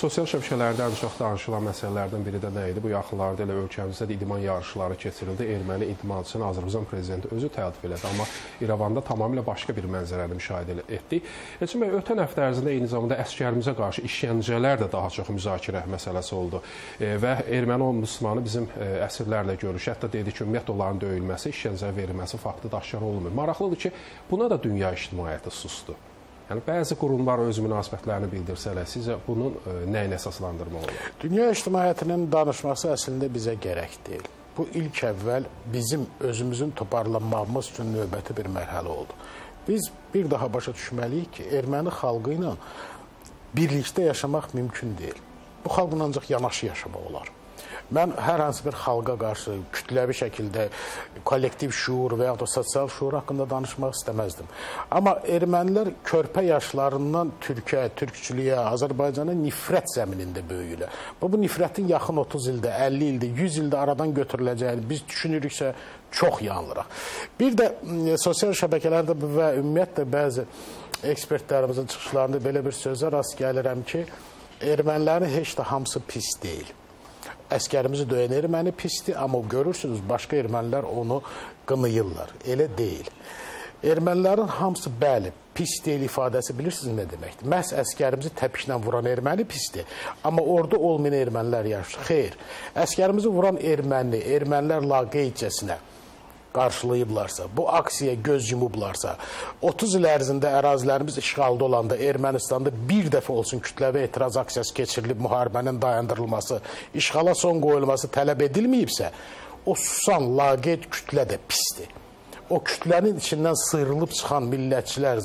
Sosial şəbəkələrdə ən çox danışılan məsələlərdən biri də nə idi? Bu yaxınlarda elə ölkəmizdə də idman yarışları keçirildi. Erməni idmançısını Azərbaycan prezidenti özü təltif elədi. Amma İrəvanda tamamilə başqa bir mənzərəni müşahidə etdik. Elçin bəy, ötən həftə ərzində eyni zamanda əsgərimizə qarşı işgəncələr də daha çox müzakirə məsələsi oldu. Və erməni ombudsmanı bizim əsirlərlə görüşdü. Hətta dedi ki, ümumiyyətlə onların döyülməsi, işgəncə verilməsi faktı daşkar olmur. Maraqlıdır ki, buna da dünya ictimaiyyəti susdu. Yəni, bəzi qurumlar öz münasibətlərini bildirsələr, sizə bunun nəyinə əsaslandırma olur? Dünya ictimaiyyətinin danışması əslində bizə gərək deyil. Bu, ilk əvvəl bizim özümüzün toparlanmamız üçün növbəti bir mərhələ oldu. Biz bir daha başa düşməliyik ki, erməni xalqı ilə birlikdə yaşamaq mümkün deyil. Bu xalqın ancaq yanaşı yaşamaq olar. Mən hər hansı bir xalqa qarşı kütləvi şəkildə kollektiv şuur və yaxud da sosial şuur haqqında danışmaq istəməzdim. Amma ermənilər körpə yaşlarından Türkiyə, türkçülüyə, Azərbaycana nifrət zəminində böyüyürlər. Bu nifrətin yaxın 30 ildə, 50 ildə, 100 ildə aradan götürüləcəyini biz düşünürüksə çox yanılırıq. Bir də sosial şəbəkələrdə və ümumiyyətlə bəzi ekspertlərimizin çıxışlarında belə bir sözə rast gəlirəm ki, ermənilərin heç də hamısı pis deyil. Əskərimizi döyən erməni pisdir, amma görürsünüz, başqa ermənilər onu qınayırlar. Elə deyil. Ermənilərin hamısı bəli, pis deyil ifadəsi bilirsiniz nə deməkdir? Məhz əskərimizi təpiklə vuran erməni pisdir, amma orada olmayan ermənilər yaxşı. Xeyr, əskərimizi vuran erməni, ermənilər laqeydcəsinə qarşılayıblarsa, bu aksiyaya göz yumublarsa, 30 il ərzində ərazilərimiz işğalda olanda Ermənistanda bir dəfə olsun kütləvi etiraz aksiyası keçirilib, müharibənin dayandırılması, işğala son qoyulması tələb edilməyibsə, o susan laqeyd kütlə də pisdir. O kütlənin içindən sıyrılıb çıxan millətçilər,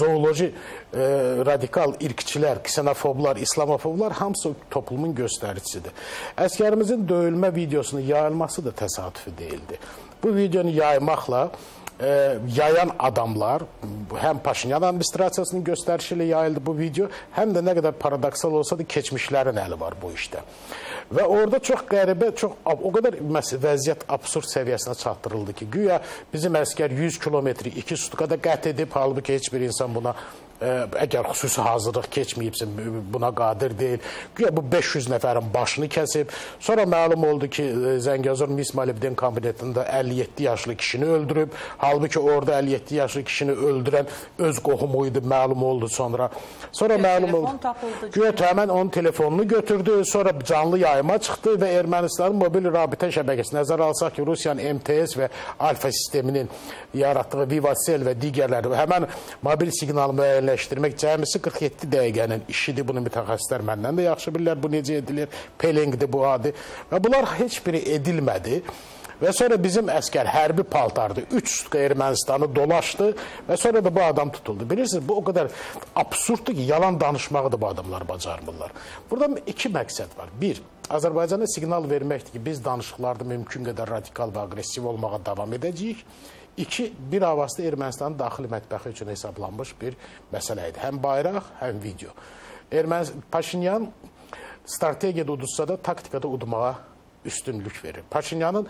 zooloji radikal irqçilər, ksenofoblar, islamofoblar hamısı toplumun göstəricisidir. Əskərimizin döyülmə videosunun yayılması da təsadüfi deyildi. Bu videonu yaymaqla yayan adamlar həm Paşinyan administrasiyasının göstərişi ilə yayıldı bu video, həm də nə qədər paradoksal olsa da keçmişlərin əli var bu işdə. Və orada çox qəribə, o qədər vəziyyət absurd səviyyəsinə çatdırıldı ki, güya bizim əskər 100 kilometri 2 sutkada qət edib, halbuki heç bir insan buna, əgər xüsusi hazırlıq keçməyibsə, buna qadir deyil. Güya bu 500 nəfərin başını kəsib. Sonra məlum oldu ki, Zəngəzur Mismalibdin kabinetində 57 yaşlı kişini öldürüb. Halbuki orada 57 yaşlı kişini öldürən öz qohumu idi, məlum oldu sonra. Sonra məlum oldu. Güya həmən onun telefonunu götürdü, sonra canlı yayıma çıxdı və Ermənistanın mobil rabitə şəbəkəsi. Nəzər alsaq ki, Rusiyanın MTS və Alfa sisteminin yaratdığı VivaCell və digərləri həmən mobil siqnalı müəyyənləşdirmək cəmisi 47 dəqiqənin işidir. Bunu mütəxəssislər məndən də yaxşı bilirlər. Bu necə edilir? Pelingdir bu adı. Və bunlar heç biri edilmədi. Və sonra bizim əskər hərbi paltardı. 3 sutka Ermənistanı dolaşdı və sonra da bu adam tutuldu. Bilirsiniz, bu o qədər absurddur ki, yalan danışmağı da bu adamlar bacarmırlar. Burada iki məqsəd var. Bir, Azərbaycana siqnal verməkdir ki, biz danışıqlarda mümkün qədər radikal və agresiv olmağa davam edəcəyik. İki, bir avasda Ermənistanın daxili mətbəxi üçün hesablanmış bir məsələ idi. Həm bayraq, həm video. Paşinyan strategiyada uduzsa da taktikada udmağa üstünlük verir. Paşinyanın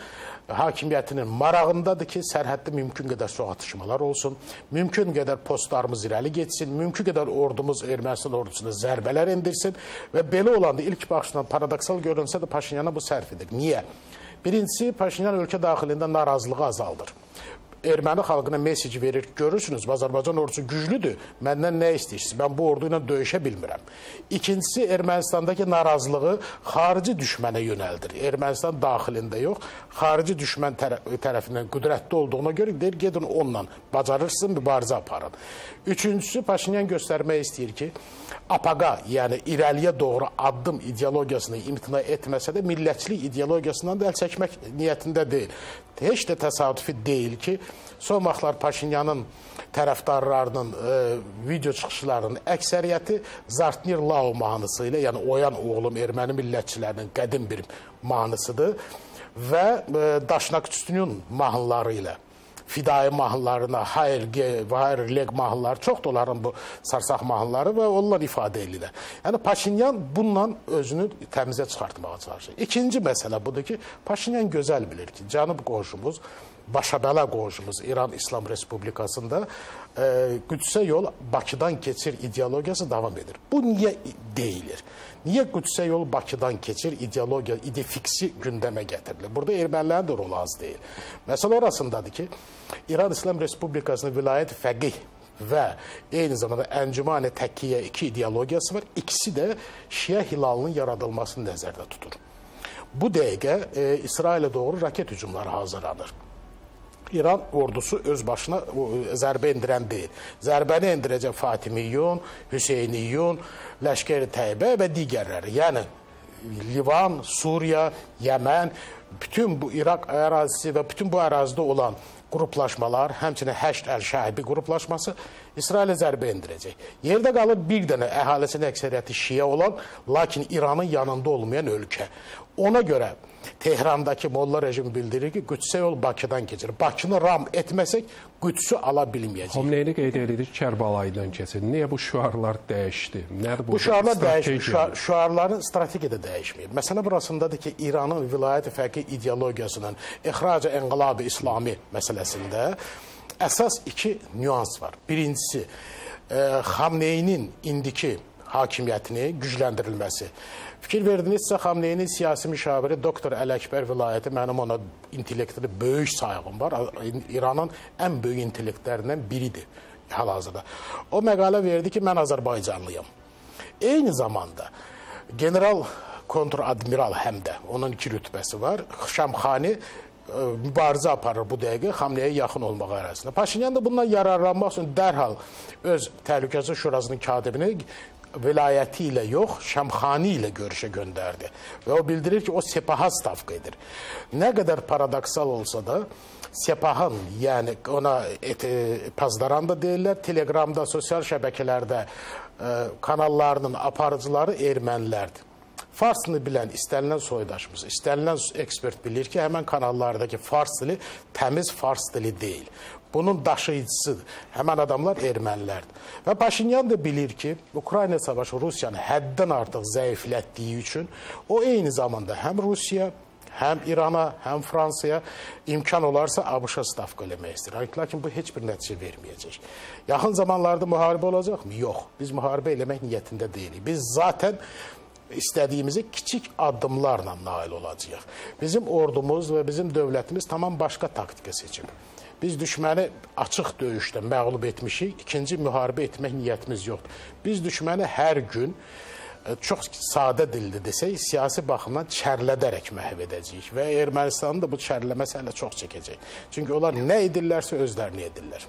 hakimiyyətinin marağındadır ki, sərhəddə mümkün qədər soğatışmalar olsun, mümkün qədər postlarımız irəli geçsin, mümkün qədər ordumuz Ermənistan ordusuna zərbələr indirsin və belə olanda ilk baxışdan paradoksal görünsə də Paşinyana bu sərf edir. Niyə? Birincisi, Paşinyan ölkə daxilində narazılığı azaldır. Erməni xalqına mesaj verir, görürsünüz, Azərbaycan ordusu güclüdür, məndən nə istəyirsiniz, mən bu ordu ilə döyüşə bilmirəm. İkincisi, Ermənistandakı narazılığı xarici düşmənə yönəldir. Ermənistan daxilində yox, xarici düşmən tərəfindən qüdrətli olduğuna görə deyir, gedin onunla, bacarırsın, mübarizə aparın. Üçüncüsü, Paşinyan göstərmək istəyir ki, APAGA, yəni irəliyə doğru addım ideologiyasını imtina etməsə də, millətçilik ideologiyasından da əl çəkmək niyyətində deyil. Heç də təsadüfi deyil ki, son vaxtlar Paşinyanın tərəfdarlarının video çıxışlarının əksəriyyəti Zartnirlau mahnısı ilə, yəni Oyan oğlum erməni millətçilərinin qədim bir mahnısıdır və Daşnakçüstünün mahnıları ilə. Fidai mahnılarına, Hayrge və Hayrleğ mahnıları, çox da onların bu sarsaq mahnıları və onlar ifadə edirlər. Yəni, Paşinyan bununla özünü təmizə çıxartmağa çalışır. İkinci məsələ budur ki, Paşinyan gözəl bilir ki, Cənub qonşumuz, Başa Bela qonşumuz İran İslam Respublikasında Güçse yol Bakıdan keçir ideologiyası davam edir. Bu niyə deyilir? Niye Güçse yol Bakı'dan geçir? İdeoloji, idefiksi gündeme getirilir. Burada Ermenilerin de rolu az değil. Mesela orasındadır ki, İran İslam Respublikası'nın vilayet fəqih ve aynı zamanda Encüman-ı Tekiye iki ideologiyası var. İkisi de Şia hilalının yaradılmasını nəzərdə tutur. Bu dəqiqə İsrail'e doğru raket hücumları hazırlanır. İran ordusu öz başına zərbə indirən deyil. Zərbəni indirəcək Fatimiyon, Hüseyniyun, Läşkeli Təybə və digərləri. Yəni Livan, Suriya, Yemen, bütün bu Irak ərazisi və bütün bu ərazidə olan qruplaşmalar, həmçinin Heşt-El şahibi qruplaşması İsrail'e zərbə indirəcək. Yerdə qalır bir dənə əhalisinin əksəriyyəti Şia olan, lakin İranın yanında olmayan ölkə. Ona görə Tehran'daki Molla rejimi bildirir ki, Güçse yol Bakı'dan geçir. Bakı'nı ram etmesek Güçsü alabilmeyecek. Xomeyni qeyd edilir, Kərbalaydan keçir. Niye bu şuarlar değişti? Bu şuarlar değişti. Şuarların strateji de değişmiyor. Mesela burasındadır ki, İranın vilayet fərqi ideologiyasının İxrac-ı Enqilab-ı İslami meselesinde esas iki nüans var. Birincisi, Xamneynin indiki hakimiyyətini gücləndirilməsi. Fikir verdinizsə, Xamneynin siyasi müşaviri doktor Əl-Əkbər vilayəti, mənim ona intelektli böyük sayğım var. İranın ən böyük intelektlərindən biridir hal-hazırda. O məqalə verdi ki, mən Azərbaycanlıyam. Eyni zamanda general kontradmiral həm də, onun iki rütbəsi var. Şəmxani mübarizə aparır bu dəqiqə Xamneyə yaxın olmaq arasında. Paşinyan da bundan yararlanmaq üçün dərhal öz Təhlükəsizlik Şurasının katibini vilayəti ilə yox, Şəmxani ilə görüşə göndərdi. Və o bildirir ki, o SEPAH'a stavka edir. Nə qədər paradoksal olsa da, SEPAH'ın, yəni ona pazdaran da deyirlər, Telegramda, sosial şəbəkələrdə kanallarının aparıcıları ermənilərdir. Fars dilini bilən istənilən soydaşımız, istənilən ekspert bilir ki, həmən kanallardakı fars dili təmiz fars dili deyil. Bunun daşıyıcısı həmən adamlar ermənilərdir. Və Paşinyan da bilir ki, Ukrayna savaşı Rusiyanı həddən artıq zəiflətdiyi üçün o eyni zamanda həm Rusiya, həm İrana, həm Fransaya imkan olarsa ABŞ-a stavka eləmək istəyir. Lakin bu heç bir nəticə verməyəcək. Yaxın zamanlarda müharibə olacaqmı? Yox. Biz müharibə eləmək niyyətində deyilik. Biz zaten istədiyimizi kiçik addımlarla nail olacağıq. Bizim ordumuz və bizim dövlətimiz tamam başqa taktika seçib. Biz düşməni açıq döyüşdə məğlub etmişik, ikinci müharibə etmək niyyətimiz yoxdur. Biz düşməni hər gün çox sadə dildə desək, siyasi baxımdan çərlədərək məhv edəcəyik və Ermənistanın da bu çərləməsi hələ çox çəkəcək. Çünki onlar nə edirlərsə özlərini edirlər.